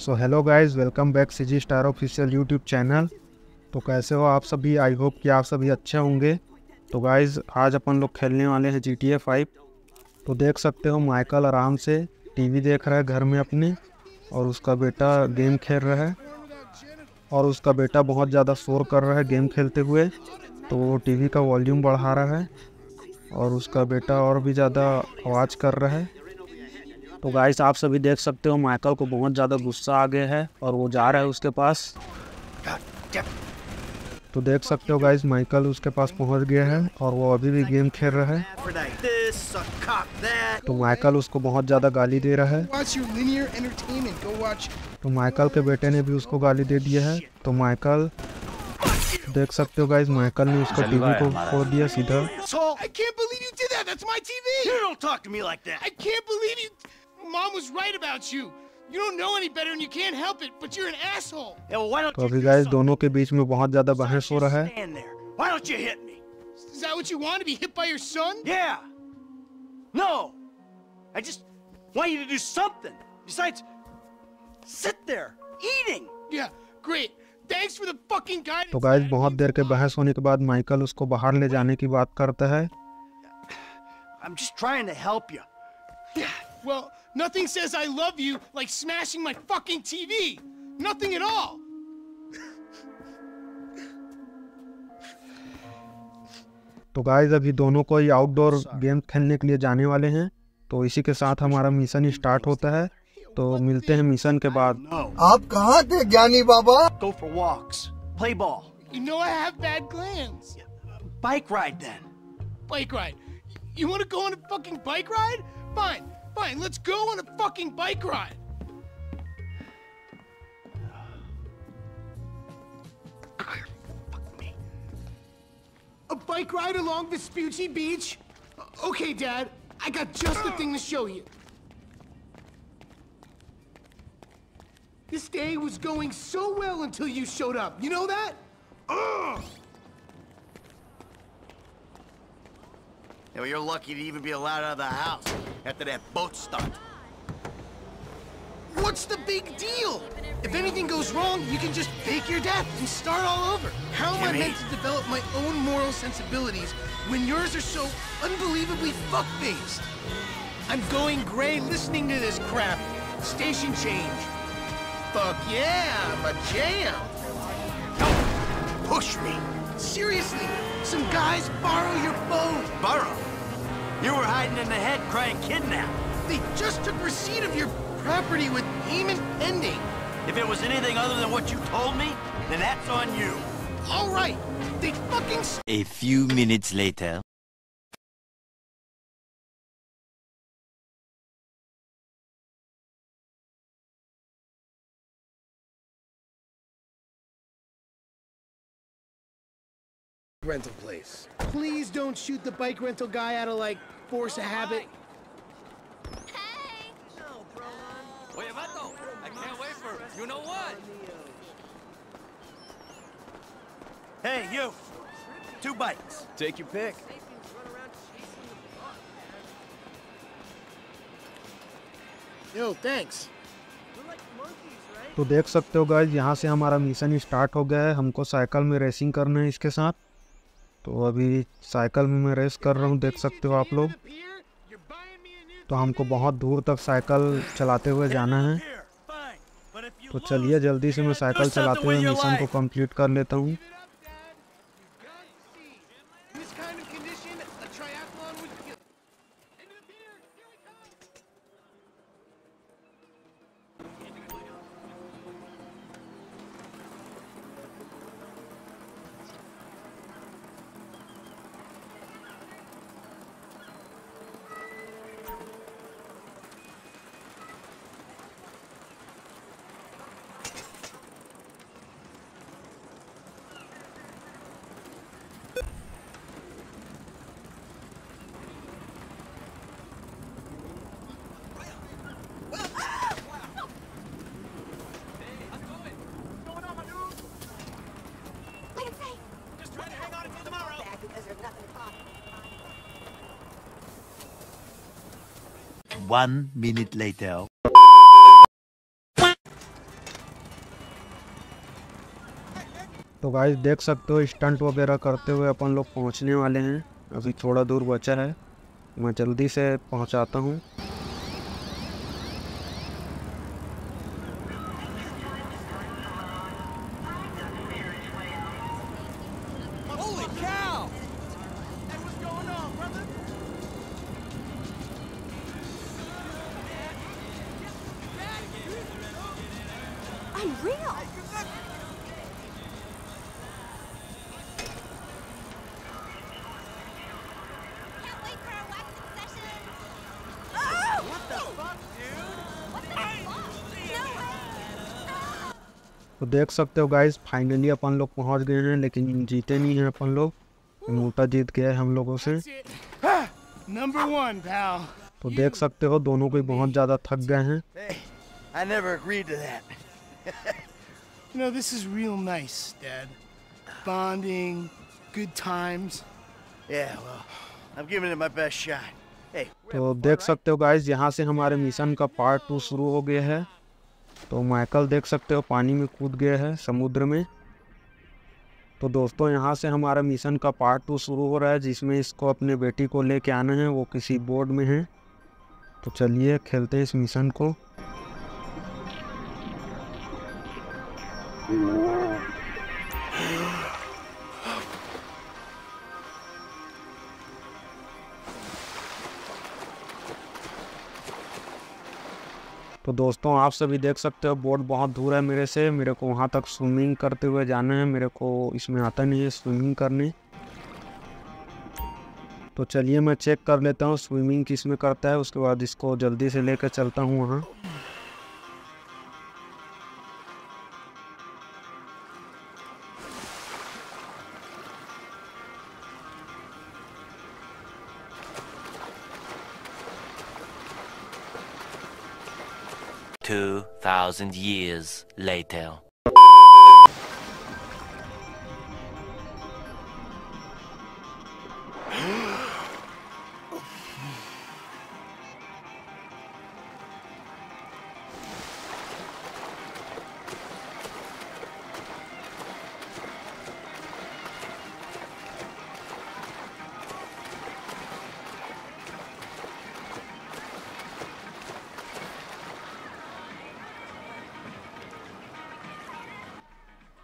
सो hello guys, welcome back CG star official YouTube channel. तो कैसे हो आप सभी? आई होप कि आप सभी अच्छे होंगे। तो गाइज़ आज अपन लोग खेलने वाले हैं GTA 5। तो देख सकते हो माइकल आराम से टीवी देख रहा है घर में अपने, और उसका बेटा गेम खेल रहा है, और उसका बेटा बहुत ज़्यादा शोर कर रहा है गेम खेलते हुए। तो वो टीवी का वॉल्यूम बढ़ा रहा है और उसका बेटा और भी ज़्यादा आवाज़ कर रहा है। तो गाइस आप सभी देख सकते हो माइकल को बहुत ज़्यादा गुस्सा आ गया है और वो जा रहा है उसके पास। तो देख सकते हो गाइस माइकल उसके पास पहुंच गया है और वो अभी भी गेम खेल रहा है। तो माइकल उसको बहुत ज़्यादा गाली दे रहा है। तो माइकल के बेटे ने भी उसको गाली दे दिया है। तो माइकल देख सकते हो गाइस माइकल ने उसका टीवी को फोड़ दिया सीधा। तो अभी गाइस दोनों के बीच में बहुत ज्यादा बहस हो रहा है। तो गाइस बहुत देर के बहस होने के बाद माइकल उसको बाहर ले जाने की बात करता है। Well, nothing says I love you like smashing my fucking TV. Nothing at all. तो गाइस अभी दोनों को ही आउटडोर गेम खेलने के लिए जाने वाले हैं। तो इसी के साथ हमारा मिशन स्टार्ट होता है। तो मिलते हैं मिशन के बाद। आप कहाँ थे ज्ञानी बाबा? Go for walks, play ball. You know I have bad glands. Bike ride then. Bike ride. You want to go on a fucking bike ride? Fine. Fine, let's go on a fucking bike ride. Fuck me. A bike ride along Vespucci Beach? Okay, Dad, I got just the thing to show you. This day was going so well until you showed up. You know that? Yeah, well, you're lucky to even be allowed out of the house after that boat stunt. What's the big deal? If anything goes wrong, you can just fake your death and start all over. How am I meant to develop my own moral sensibilities when yours are so unbelievably fuck-faced? I'm going gray listening to this crap. Station change. Fuck yeah, I'm a jam. Don't push me. Seriously, some guys borrow your phone. Borrow? You were hiding in the head crying kidnap. They just took receipt of your property with payment pending. If it was anything other than what you told me, then that's on you. All right, they fucking... A few minutes later. Rental place. Please don't shoot the bike rental guy out of like force a habit. Hey! No, bro. Wait, Vato. I can't wait for you know what. Hey, you. Two bikes. Take your pick. Yo, thanks. तो देख सकते हो guys यहाँ से हमारा mission start हो गया है। हमको साइकिल में रेसिंग करना है इसके साथ। तो अभी साइकिल में मैं रेस कर रहा हूँ, देख सकते हो आप लोग। तो हमको बहुत दूर तक साइकिल चलाते हुए जाना है। तो चलिए जल्दी से मैं साइकिल चलाते हुए मिशन को कंप्लीट कर लेता हूँ। One minute later. तो गाइस देख सकते हो स्टंट वगैरह करते हुए अपन लोग पहुंचने वाले हैं। अभी थोड़ा दूर बचा है, मैं जल्दी से पहुंचाता हूँ। तो देख सकते हो गाइस फाइनली अपन लोग पहुंच गए हैं, लेकिन जीते नहीं हैं अपन लोग। मोटा जीत गया है हम लोगों से। तो देख सकते हो दोनों को बहुत ज्यादा थक गए हैं। तो देख सकते हो गाइस यहाँ से हमारे मिशन का पार्ट 2 शुरू हो गया है। तो माइकल देख सकते हो पानी में कूद गया है, समुद्र में। तो दोस्तों यहाँ से हमारा मिशन का पार्ट 2 शुरू हो रहा है, जिसमें इसको अपने बेटी को लेके आना है, वो किसी बोर्ड में है। तो चलिए खेलते हैं इस मिशन को। तो दोस्तों आप सभी देख सकते हो बोर्ड बहुत दूर है मेरे से, मेरे को वहाँ तक स्विमिंग करते हुए जाना है। मेरे को इसमें आता नहीं है स्विमिंग करने। तो चलिए मैं चेक कर लेता हूँ स्विमिंग किस में करता है, उसके बाद इसको जल्दी से लेकर चलता हूँ वहाँ।2,000 years later.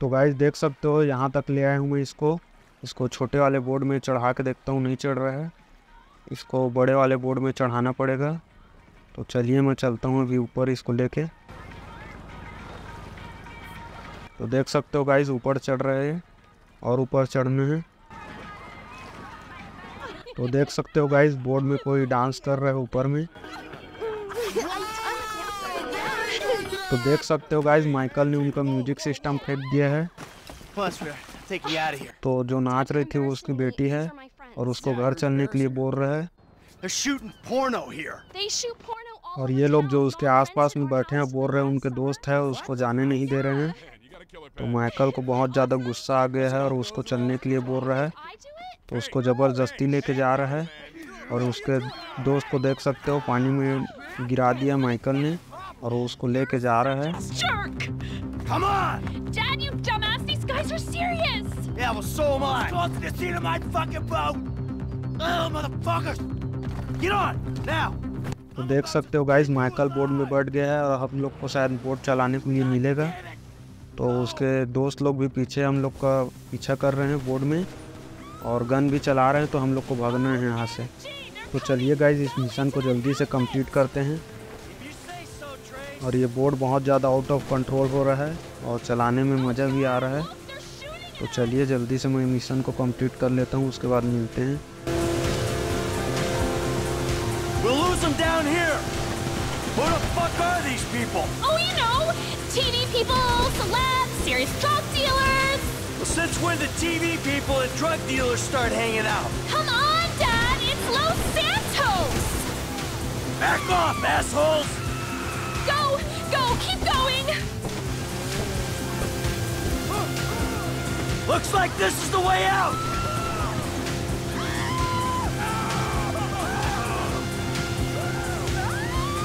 तो गाइस देख सकते हो यहाँ तक ले आया हूँ मैं इसको। इसको छोटे वाले बोर्ड में चढ़ा के देखता हूँ, नहीं चढ़ रहा है। इसको बड़े वाले बोर्ड में चढ़ाना पड़ेगा। तो चलिए मैं चलता हूँ अभी ऊपर इसको लेके। तो देख सकते हो गाइस ऊपर चढ़ रहे हैं और ऊपर चढ़ने हैं। तो देख सकते हो गाइस बोर्ड में कोई डांस कर रहा है ऊपर में। तो देख सकते हो गाइस माइकल ने उनका म्यूजिक सिस्टम फेंक दिया है। तो जो नाच रही थी वो उसकी बेटी है और उसको घर चलने के लिए बोल रहा है। और ये लोग जो उसके आसपास में बैठे हैं बोल रहे हैं उनके दोस्त है, उसको जाने नहीं दे रहे हैं। तो माइकल को बहुत ज़्यादा गुस्सा आ गया है और उसको चलने के लिए बोल रहा है। तो उसको ज़बरदस्ती लेके जा रहा है और उसके दोस्त को देख सकते हो पानी में गिरा दिया माइकल ने और उसको लेके जा रहा है। तो देख सकते हो गाइस माइकल बोर्ड में बैठ गया है और हम लोग को शायद बोर्ड चलाने के लिए मिलेगा। तो उसके दोस्त लोग भी पीछे हम लोग का पीछा कर रहे हैं बोर्ड में और गन भी चला रहे हैं। तो हम लोग को भागना है यहाँ से। तो चलिए गाइस इस मिशन को जल्दी से कंप्लीट करते हैं। और ये बोर्ड बहुत ज़्यादा आउट ऑफ कंट्रोल हो रहा है और चलाने में मज़ा भी आ रहा है। तो चलिए जल्दी से मैं मिशन को कंप्लीट कर लेता हूँ, उसके बाद मिलते हैं। We'll lose them down here. Who the fuck are these people? Oh, you know, TV people, celebs, serious drug dealers. Well, since when the TV people and drug dealers start hanging out? Come on, Dad, it's Los Santos. Back off, assholes. Go! Go! Keep going! Looks like this is the way out!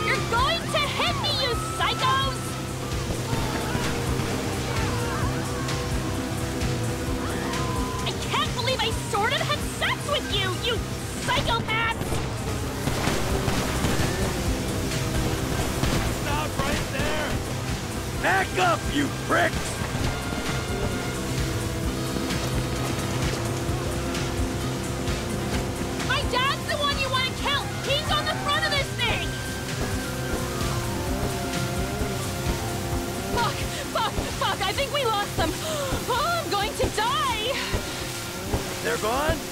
You're going to hit me, you psychos! you psychopaths! Stop right there! Back up, you pricks! My dad's the one you want to kill! He's on the front of this thing! Fuck! Fuck! Fuck! I think we lost them! Oh, I'm going to die! They're gone?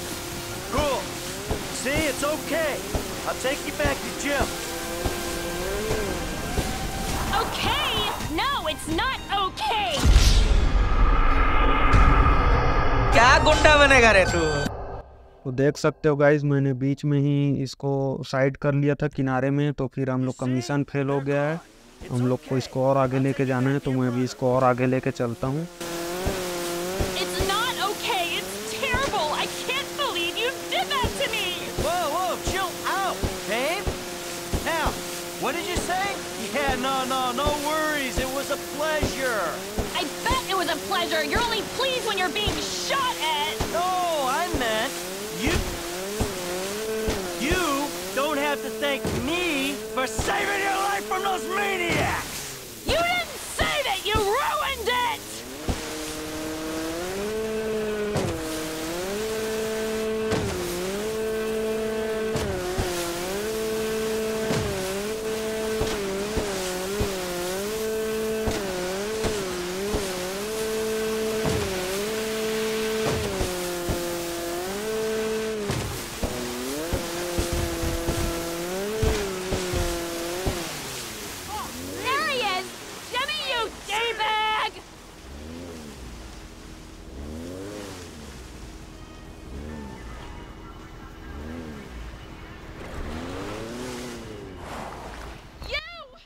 Cool. See, it's okay. I'll take you back to Jim. Okay? No, it's not okay. क्या गुंडा बनेगा रे तू? तो देख सकते हो guys, मैंने बीच में ही इसको साइड कर लिया था किनारे में, तो फिर हम लोग का मिशन फेल हो गया है। हम लोग को इसको और आगे लेके जाना है, तो मैं भी इसको और आगे लेके चलता हूँ। What did you say? Yeah, no worries. It was a pleasure. I bet it was a pleasure. You're only pleased when you're being shot at. No, I meant you. You don't have to thank me for saving your life from those maniacs. You didn't save it. You ruined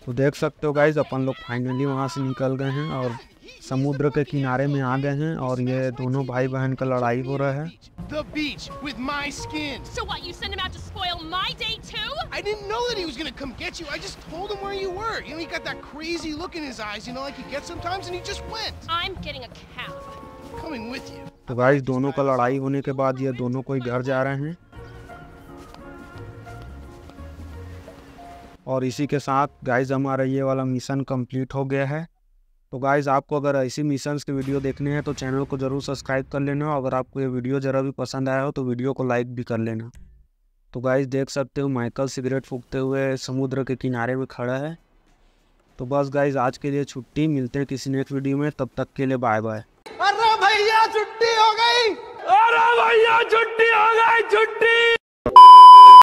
तो देख सकते हो guys, अपन लोग finally वहाँ से निकल गए हैं और समुद्र के किनारे में आ गए हैं, और ये दोनों भाई बहन का लड़ाई हो रहा है। The beach with my skin. So what? You sent him out to spoil my day too? I didn't know that he was gonna come get you. I just told him where you were. You know, he got that crazy look in his eyes, you know, like he gets sometimes, and he just went. I'm getting a cab. Coming with you. तो guys दोनों का लड़ाई होने के बाद ये दोनों कोई घर जा रहे हैं, और इसी के साथ गाइज हमारा ये वाला मिशन कंप्लीट हो गया है। तो गाइज आपको अगर ऐसी मिशंस के वीडियो देखने हैं तो चैनल को ज़रूर सब्सक्राइब कर लेना, और अगर आपको ये वीडियो ज़रा भी पसंद आया हो तो वीडियो को लाइक भी कर लेना। तो गाइज देख सकते हो माइकल सिगरेट फूकते हुए समुद्र के किनारे में खड़ा है। तो बस गाइज आज के लिए छुट्टी, मिलते हैं किसी नेक्स्ट वीडियो में, तब तक के लिए बाय बाय।